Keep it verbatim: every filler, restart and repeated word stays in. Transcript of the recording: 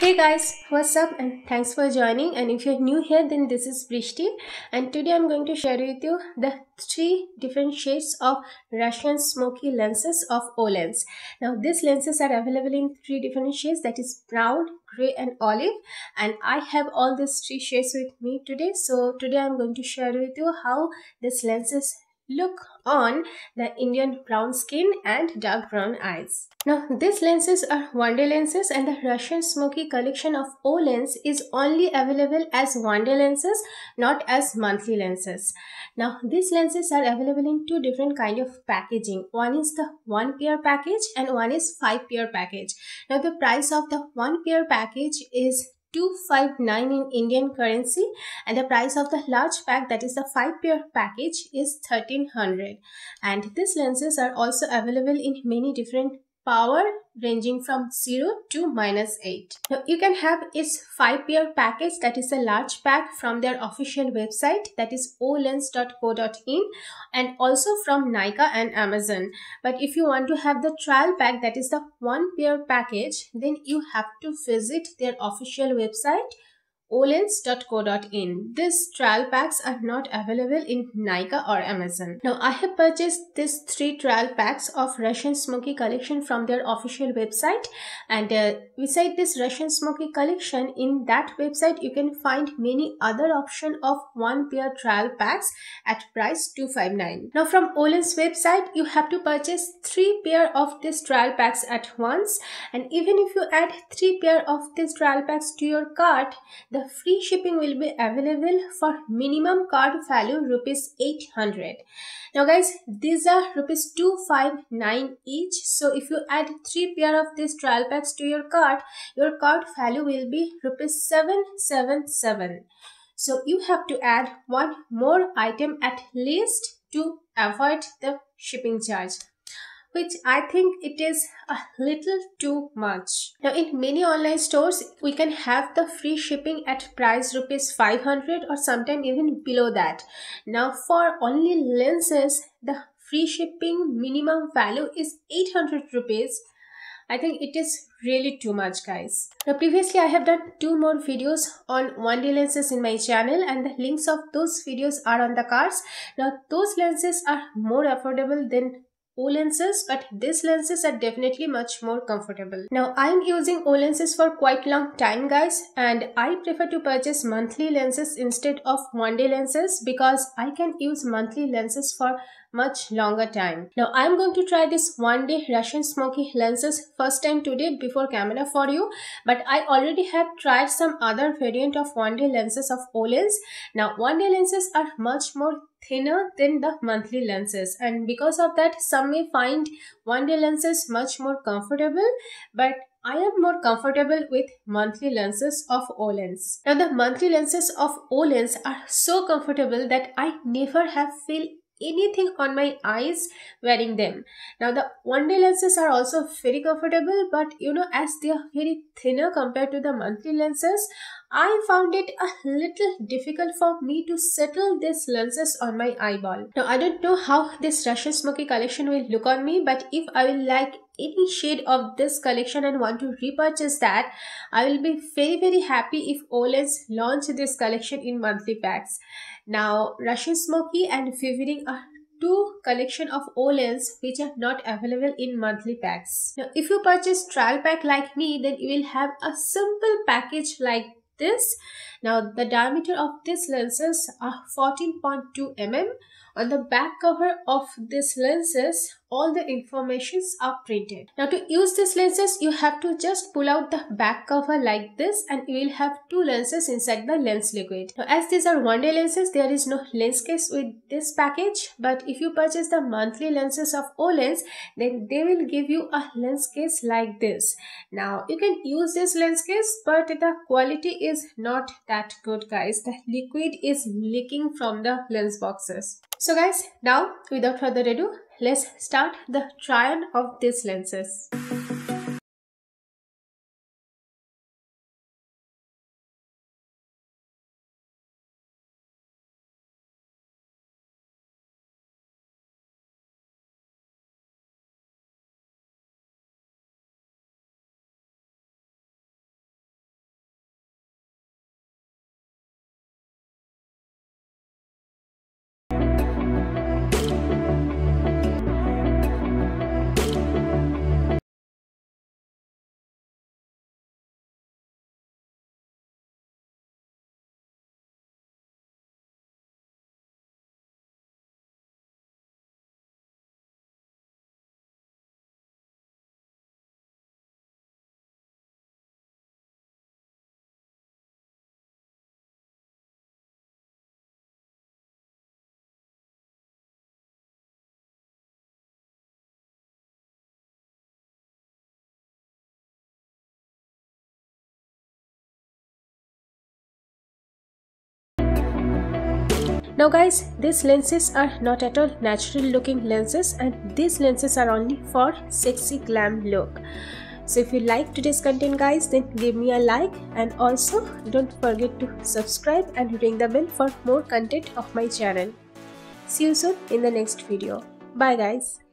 Hey guys, what's up, and thanks for joining. And if you're new here, then this is Brishti, and today I'm going to share with you the three different shades of Russian smoky lenses of OLens. Now these lenses are available in three different shades, that is brown, gray and olive, and I have all these three shades with me today. So today I'm going to share with you how these lenses look on the Indian brown skin and dark brown eyes. Now these lenses are one day lenses, and the Russian Smoky collection of OLens is only available as one day lenses, not as monthly lenses. Now these lenses are available in two different kind of packaging. One is the one pair package and one is five pair package. Now the price of the one pair package is two fifty-nine in Indian currency, and the price of the large pack, that is the five pair package, is thirteen hundred. And these lenses are also available in many different power ranging from zero to minus eight. Now you can have its five pair package, that is a large pack, from their official website, that is olens dot co dot in, and also from Nykaa and Amazon. But if you want to have the trial pack, that is the one pair package, then you have to visit their official website olens dot co dot in. These trial packs are not available in Nykaa or Amazon. Now I have purchased these three trial packs of Russian Smoky collection from their official website, and uh, beside this Russian Smoky collection, in that website you can find many other option of one pair trial packs at price two fifty-nine. Now from OLens website you have to purchase three pair of these trial packs at once, and even if you add three pair of these trial packs to your cart, the free shipping will be available for minimum card value rupees eight hundred. Now guys, these are rupees two fifty-nine each. So if you add three pair of these trial packs to your cart, your cart value will be rupees seven seventy-seven. So you have to add one more item at least to avoid the shipping charge, which I think it is a little too much. Now in many online stores, we can have the free shipping at price rupees five hundred or sometimes even below that. Now for only lenses, the free shipping minimum value is eight hundred rupees. I think it is really too much, guys. Now previously I have done two more videos on one day lenses in my channel, and the links of those videos are on the cards. Now those lenses are more affordable than OLenses, but these lenses are definitely much more comfortable. Now I'm using OLenses for quite long time, guys, and I prefer to purchase monthly lenses instead of one day lenses because I can use monthly lenses for much longer time. Now I'm going to try this one day Russian Smoky lenses first time today before camera for you, but I already have tried some other variant of one day lenses of OLens. Now one day lenses are much more thinner than the monthly lenses, and because of that some may find one day lenses much more comfortable, but I am more comfortable with monthly lenses of OLens. Now the monthly lenses of OLens are so comfortable that I never have feel anything on my eyes wearing them. Now the one day lenses are also very comfortable, but you know, as they are very thinner compared to the monthly lenses, I found it a little difficult for me to settle these lenses on my eyeball. Now I don't know how this Russian Smoky collection will look on me, but if I will like any shade of this collection and want to repurchase that, I will be very very happy if OLens launch this collection in monthly packs. Now Russian Smoky and Vivid are two collection of OLens which are not available in monthly packs. Now if you purchase trial pack like me, then you will have a simple package like this. Now the diameter of these lenses are fourteen point two millimeters. On the back cover of these lenses all the informations are printed. Now to use these lenses you have to just pull out the back cover like this, and you will have two lenses inside the lens liquid. Now as these are one day lenses, there is no lens case with this package, but if you purchase the monthly lenses of OLens, then they will give you a lens case like this. Now you can use this lens case, but the quality is not that good, guys. The liquid is leaking from the lens boxes. So guys, now without further ado, let's start the try-on of these lenses. Now guys, these lenses are not at all natural looking lenses, and these lenses are only for sexy glam look. So if you like today's content guys, then give me a like, and also don't forget to subscribe and ring the bell for more content of my channel. See you soon in the next video. Bye guys.